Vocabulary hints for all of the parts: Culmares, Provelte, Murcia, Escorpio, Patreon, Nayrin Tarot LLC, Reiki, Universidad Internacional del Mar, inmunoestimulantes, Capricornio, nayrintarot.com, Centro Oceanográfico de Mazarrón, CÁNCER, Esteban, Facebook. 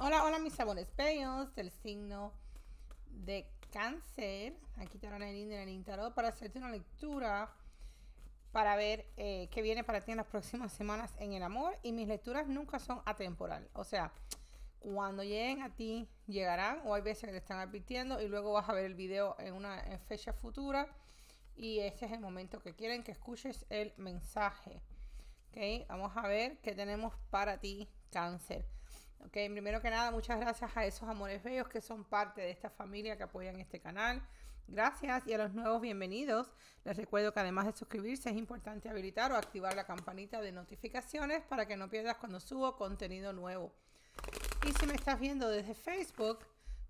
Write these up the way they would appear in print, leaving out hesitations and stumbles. Hola, hola mis amores bellos del signo de Cáncer. Aquí te Nayrin de Nayrin Tarot para hacerte una lectura para ver qué viene para ti en las próximas semanas en el amor. Y mis lecturas nunca son atemporal. O sea, cuando lleguen a ti, llegarán, o hay veces que te están advirtiendo y luego vas a ver el video en una fecha futura. Y ese es el momento que quieren que escuches el mensaje. Ok, vamos a ver qué tenemos para ti, Cáncer. Ok, primero que nada, muchas gracias a esos amores bellos que son parte de esta familia que apoyan este canal. Gracias, y a los nuevos bienvenidos. Les recuerdo que además de suscribirse es importante habilitar o activar la campanita de notificaciones para que no pierdas cuando subo contenido nuevo. Y si me estás viendo desde Facebook,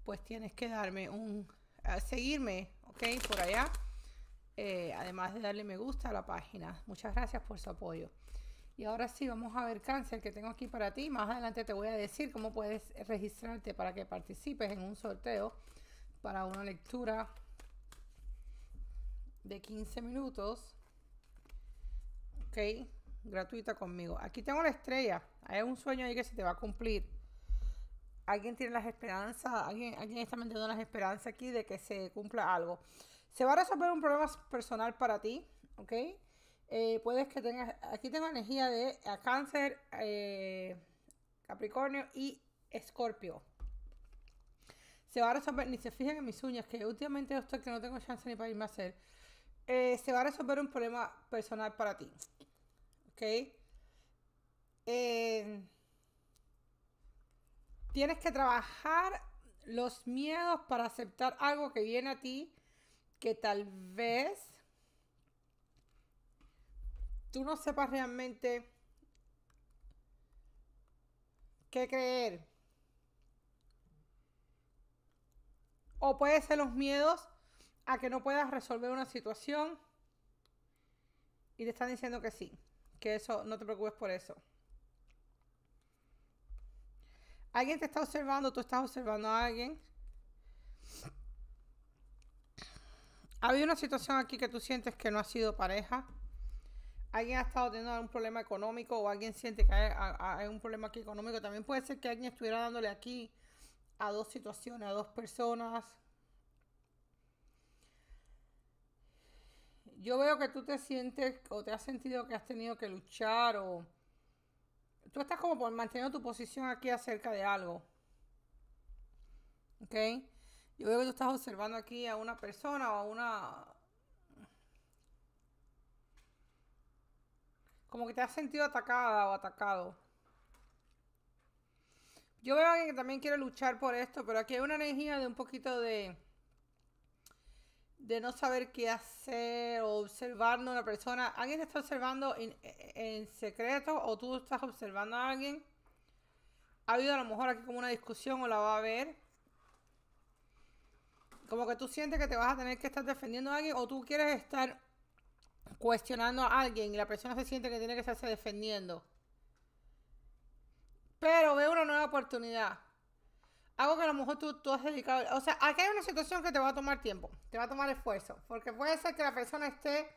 pues tienes que darme seguirme, ok, por allá. Además de darle me gusta a la página. Muchas gracias por su apoyo. Y ahora sí, vamos a ver, Cáncer, que tengo aquí para ti. Más adelante te voy a decir cómo puedes registrarte para que participes en un sorteo para una lectura de 15 minutos. Ok, gratuita conmigo. Aquí tengo la estrella. Hay un sueño ahí que se te va a cumplir. Alguien tiene las esperanzas, alguien está manteniendo las esperanzas aquí de que se cumpla algo. Se va a resolver un problema personal para ti, ¿ok? Puedes que tengas, aquí tengo energía de Cáncer, Capricornio y Escorpio. Se va a resolver, ni se fijen en mis uñas, que últimamente yo estoy que no tengo chance ni para irme a hacer. Se va a resolver un problema personal para ti, ¿ok? Tienes que trabajar los miedos para aceptar algo que viene a ti, que tal vez tú no sepas realmente qué creer. O puede ser los miedos a que no puedas resolver una situación y te están diciendo que sí, que eso, no te preocupes por eso. Alguien te está observando, tú estás observando a alguien. Ha habido una situación aquí que tú sientes que no ha sido pareja. Alguien ha estado teniendo un problema económico, o alguien siente que hay un problema aquí económico. También puede ser que alguien estuviera dándole aquí a dos situaciones, a dos personas. Yo veo que tú te sientes o te has sentido que has tenido que luchar, o tú estás como por mantener tu posición aquí acerca de algo. ¿Ok? Yo veo que tú estás observando aquí a una persona o a una... Como que te has sentido atacada o atacado. Yo veo a alguien que también quiere luchar por esto, pero aquí hay una energía de un poquito de no saber qué hacer, o observando a una persona. Alguien te está observando en secreto, o tú estás observando a alguien. Ha habido a lo mejor aquí como una discusión, o la va a haber. Como que tú sientes que te vas a tener que estar defendiendo a alguien, o tú quieres estar cuestionando a alguien y la persona se siente que tiene que estarse defendiendo. Pero veo una nueva oportunidad. Algo que a lo mejor tú has dedicado. O sea, aquí hay una situación que te va a tomar tiempo, te va a tomar esfuerzo, porque puede ser que la persona esté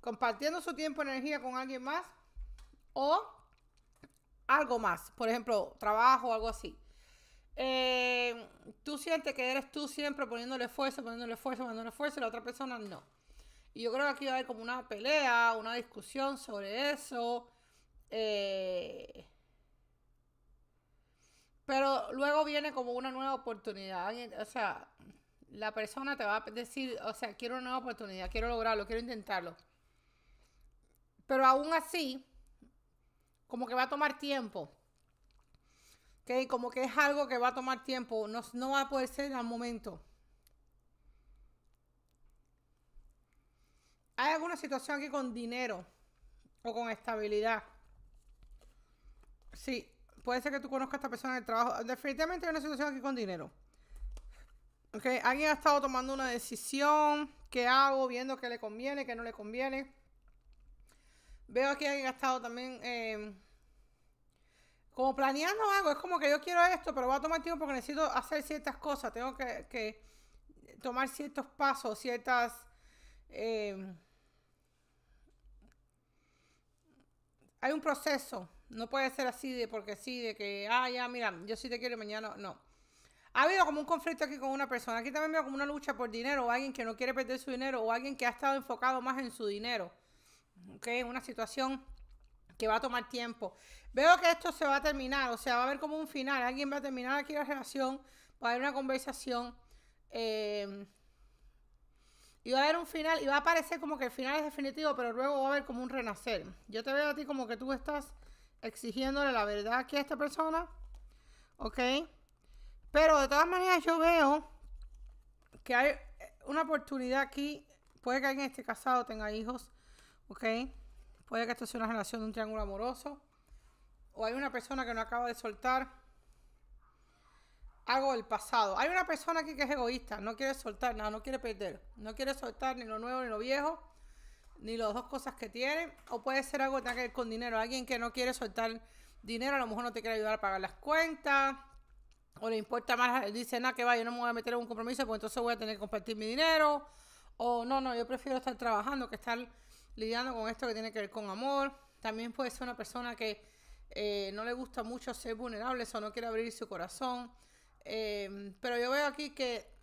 compartiendo su tiempo y energía con alguien más, o algo más, por ejemplo, trabajo o algo así. Tú sientes que eres tú siempre poniéndole esfuerzo, y la otra persona no. Y yo creo que aquí va a haber como una pelea, una discusión sobre eso. Pero luego viene como una nueva oportunidad. O sea, la persona te va a decir, o sea, quiero una nueva oportunidad, quiero lograrlo, quiero intentarlo. Pero aún así, como que va a tomar tiempo. ¿Okay? Como que es algo que va a tomar tiempo, no va a poder ser al momento. Hay alguna situación aquí con dinero o con estabilidad. Sí, puede ser que tú conozcas a esta persona en el trabajo. Definitivamente hay una situación aquí con dinero. Ok, alguien ha estado tomando una decisión. ¿Qué hago? Viendo qué le conviene, qué no le conviene. Veo aquí alguien ha estado también como planeando algo. Es como que yo quiero esto, pero va a tomar tiempo porque necesito hacer ciertas cosas. Tengo que tomar ciertos pasos, ciertas... hay un proceso No puede ser así de porque sí, de que, ah, ya, mira, yo sí te quiero y mañana no. Ha habido como un conflicto aquí con una persona. Aquí también veo como una lucha por dinero, o alguien que no quiere perder su dinero, o alguien que ha estado enfocado más en su dinero. Ok, una situación que va a tomar tiempo. Veo que esto se va a terminar, o sea, va a haber como un final. Alguien va a terminar aquí la relación, va a haber una conversación y va a haber un final, y va a parecer como que el final es definitivo, pero luego va a haber como un renacer. Yo te veo a ti como que tú estás exigiéndole la verdad aquí a esta persona, ok, pero de todas maneras yo veo que hay una oportunidad aquí. Puede que alguien esté casado, tenga hijos, ok, puede que esto sea una relación de un triángulo amoroso, o hay una persona que no acaba de soltar algo del pasado. Hay una persona aquí que es egoísta, no quiere soltar nada, no quiere perder, no quiere soltar ni lo nuevo ni lo viejo, ni las dos cosas que tiene. O puede ser algo que tenga que ver con dinero, alguien que no quiere soltar dinero. A lo mejor no te quiere ayudar a pagar las cuentas, o le importa más, dice, nada, que va, yo no me voy a meter en un compromiso, pues entonces voy a tener que compartir mi dinero, o no, no, yo prefiero estar trabajando que estar lidiando con esto que tiene que ver con amor. También puede ser una persona que no le gusta mucho ser vulnerable, o no quiere abrir su corazón. Pero yo veo aquí que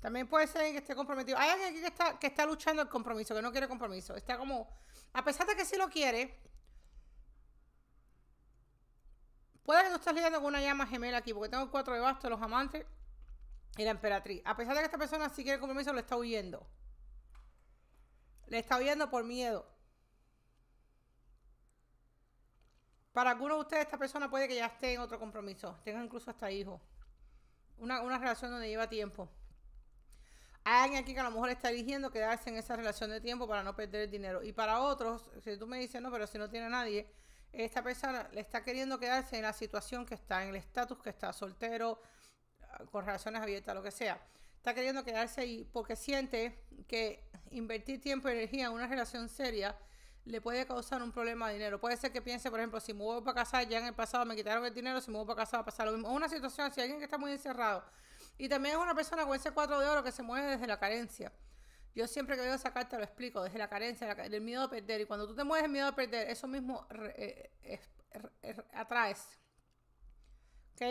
también puede ser que esté comprometido. Hay alguien aquí que está luchando el compromiso, que no quiere compromiso. Está como, a pesar de que sí lo quiere, puede que tú estés lidiando con una llama gemela aquí, porque tengo el 4 de bastos, los amantes y la emperatriz. A pesar de que esta persona sí quiere compromiso, lo está huyendo. Le está huyendo por miedo. Para algunos de ustedes, esta persona puede que ya esté en otro compromiso. Tengan incluso hasta hijos. Una relación donde lleva tiempo. Hay alguien aquí que a lo mejor está eligiendo quedarse en esa relación de tiempo para no perder el dinero. Y para otros, si tú me dices, no, pero si no tiene a nadie, esta persona le está queriendo quedarse en la situación que está, en el estatus que está, soltero, con relaciones abiertas, lo que sea. Está queriendo quedarse ahí porque siente que invertir tiempo y energía en una relación seria le puede causar un problema de dinero. Puede ser que piense, por ejemplo, si me voy para casa, ya en el pasado me quitaron el dinero, si me voy para casa va a pasar lo mismo. Es una situación, si alguien que está muy encerrado. Y también es una persona con ese 4 de oro que se mueve desde la carencia. Yo siempre que veo esa carta lo explico, desde la carencia, el miedo a perder. Y cuando tú te mueves el miedo a perder, eso mismo atraes. ¿Ok?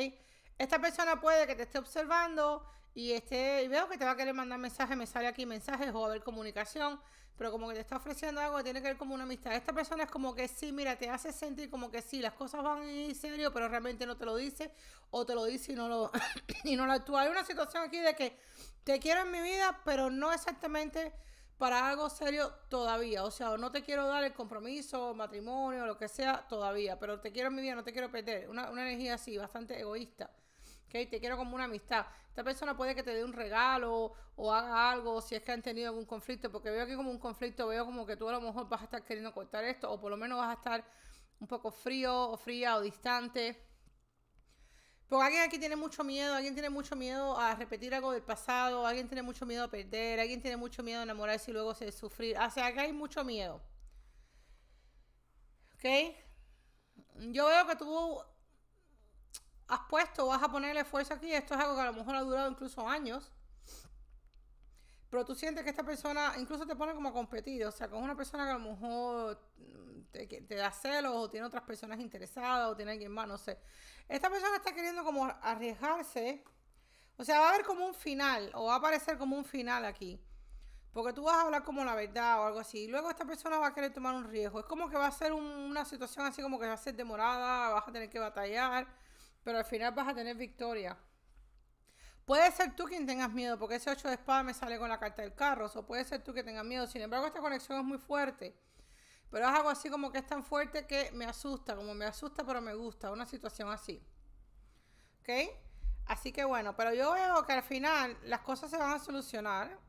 Esta persona puede que te esté observando y veo que te va a querer mandar mensajes, me sale aquí mensajes o haber comunicación, pero como que te está ofreciendo algo que tiene que ver como una amistad. Esta persona es como que sí, mira, te hace sentir como que sí, las cosas van en serio, pero realmente no te lo dice, o te lo dice y no lo actúa. Hay una situación aquí de que te quiero en mi vida, pero no exactamente para algo serio todavía. O sea, no te quiero dar el compromiso, matrimonio, lo que sea todavía, pero te quiero en mi vida, no te quiero perder. Una energía así, bastante egoísta. Okay, te quiero como una amistad. Esta persona puede que te dé un regalo o haga algo si es que han tenido algún conflicto, porque veo aquí como un conflicto, veo como que tú a lo mejor vas a estar queriendo cortar esto, o por lo menos vas a estar un poco frío o fría o distante. Porque alguien aquí tiene mucho miedo, alguien tiene mucho miedo a repetir algo del pasado, alguien tiene mucho miedo a perder, alguien tiene mucho miedo a enamorarse y luego se sufrir. O sea, acá hay mucho miedo. ¿Ok? Yo veo que tú has puesto, vas a poner el esfuerzo aquí. Esto es algo que a lo mejor ha durado incluso años, pero tú sientes que esta persona incluso te pone como a competir, o sea, con una persona que a lo mejor te da celos, o tiene otras personas interesadas, o tiene alguien más, no sé. Esta persona está queriendo como arriesgarse, o sea, va a haber como un final, o va a aparecer como un final aquí, porque tú vas a hablar como la verdad o algo así, y luego esta persona va a querer tomar un riesgo. Es como que va a ser una situación así como que va a ser demorada, vas a tener que batallar, pero al final vas a tener victoria. Puede ser tú quien tengas miedo, porque ese 8 de espada me sale con la carta del carro. O puede ser tú que tengas miedo. Sin embargo, esta conexión es muy fuerte. Pero es algo así como que es tan fuerte que me asusta. Como me asusta, pero me gusta. Una situación así. ¿Ok? Así que bueno, pero yo veo que al final las cosas se van a solucionar.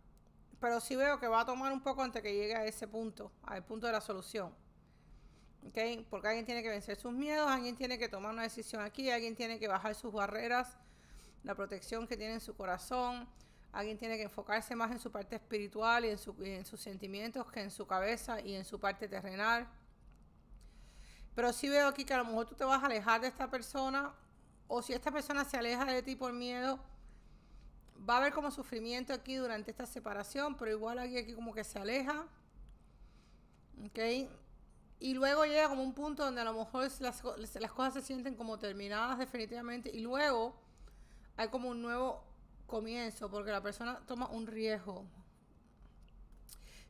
Pero sí veo que va a tomar un poco antes que llegue a ese punto, al punto de la solución. ¿Okay? Porque alguien tiene que vencer sus miedos, alguien tiene que tomar una decisión aquí, alguien tiene que bajar sus barreras, la protección que tiene en su corazón, alguien tiene que enfocarse más en su parte espiritual y en sus sentimientos que en su cabeza y en su parte terrenal. Pero sí veo aquí que a lo mejor tú te vas a alejar de esta persona, o si esta persona se aleja de ti por miedo, va a haber como sufrimiento aquí durante esta separación, pero igual alguien aquí como que se aleja. ¿Ok? y luego llega como un punto donde a lo mejor las cosas se sienten como terminadas definitivamente, y luego hay como un nuevo comienzo porque la persona toma un riesgo.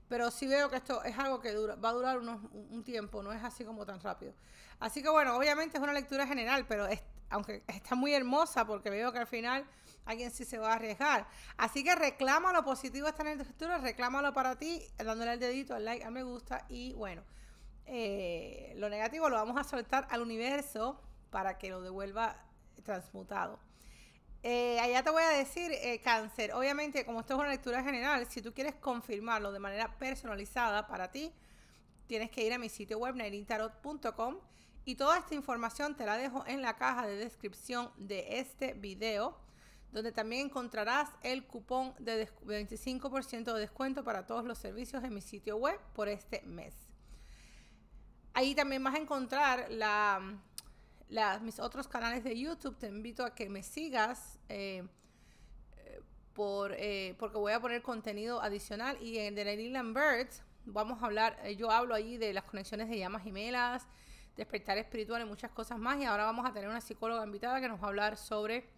Pero sí veo que esto es algo que va a durar un tiempo, no es así como tan rápido. Así que bueno, obviamente es una lectura general, pero aunque está muy hermosa porque veo que al final alguien sí se va a arriesgar. Así que reclama lo positivo de esta lectura, reclámalo para ti, dándole el dedito, al like, al me gusta. Y bueno, lo negativo lo vamos a soltar al universo para que lo devuelva transmutado. Allá te voy a decir, Cáncer, obviamente como esto es una lectura general, si tú quieres confirmarlo de manera personalizada para ti, tienes que ir a mi sitio web nayrintarot.com, y toda esta información te la dejo en la caja de descripción de este video, donde también encontrarás el cupón de 25% de descuento para todos los servicios en mi sitio web por este mes. Ahí también vas a encontrar mis otros canales de YouTube. Te invito a que me sigas porque voy a poner contenido adicional, y en The Nayland Birds vamos a hablar, yo hablo allí de las conexiones de llamas gemelas, despertar espiritual y muchas cosas más, y ahora vamos a tener una psicóloga invitada que nos va a hablar sobre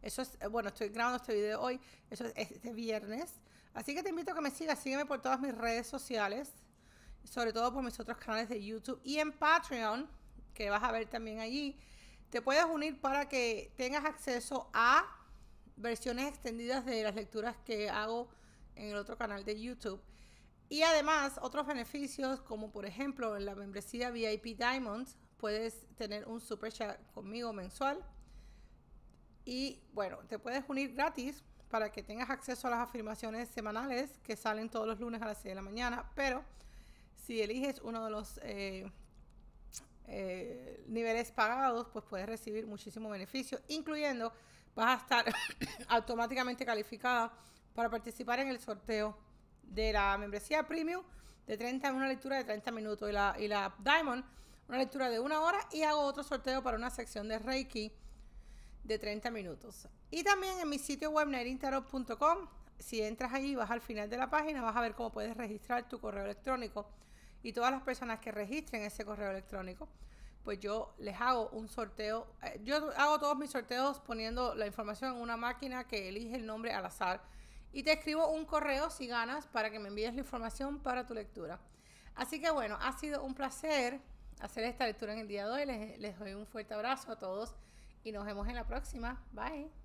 eso. Bueno, estoy grabando este video hoy, eso es este viernes, así que te invito a que me sigas, sígueme por todas mis redes sociales, sobre todo por mis otros canales de YouTube y en Patreon, que vas a ver también allí. Te puedes unir para que tengas acceso a versiones extendidas de las lecturas que hago en el otro canal de YouTube. Y además, otros beneficios, como por ejemplo, en la membresía VIP Diamonds, puedes tener un super chat conmigo mensual. Y bueno, te puedes unir gratis para que tengas acceso a las afirmaciones semanales que salen todos los lunes a las 6 de la mañana. Pero si eliges uno de los niveles pagados, pues puedes recibir muchísimo beneficio, incluyendo vas a estar automáticamente calificada para participar en el sorteo de la membresía premium de 30, una lectura de 30 minutos, y la Diamond, una lectura de 1 hora, y hago otro sorteo para una sección de Reiki de 30 minutos. Y también en mi sitio web nayrintarot.com, si entras allí, vas al final de la página, vas a ver cómo puedes registrar tu correo electrónico. Y todas las personas que registren ese correo electrónico, pues yo les hago un sorteo. Yo hago todos mis sorteos poniendo la información en una máquina que elige el nombre al azar. Y te escribo un correo si ganas para que me envíes la información para tu lectura. Así que bueno, ha sido un placer hacer esta lectura en el día de hoy. Les doy un fuerte abrazo a todos y nos vemos en la próxima. Bye.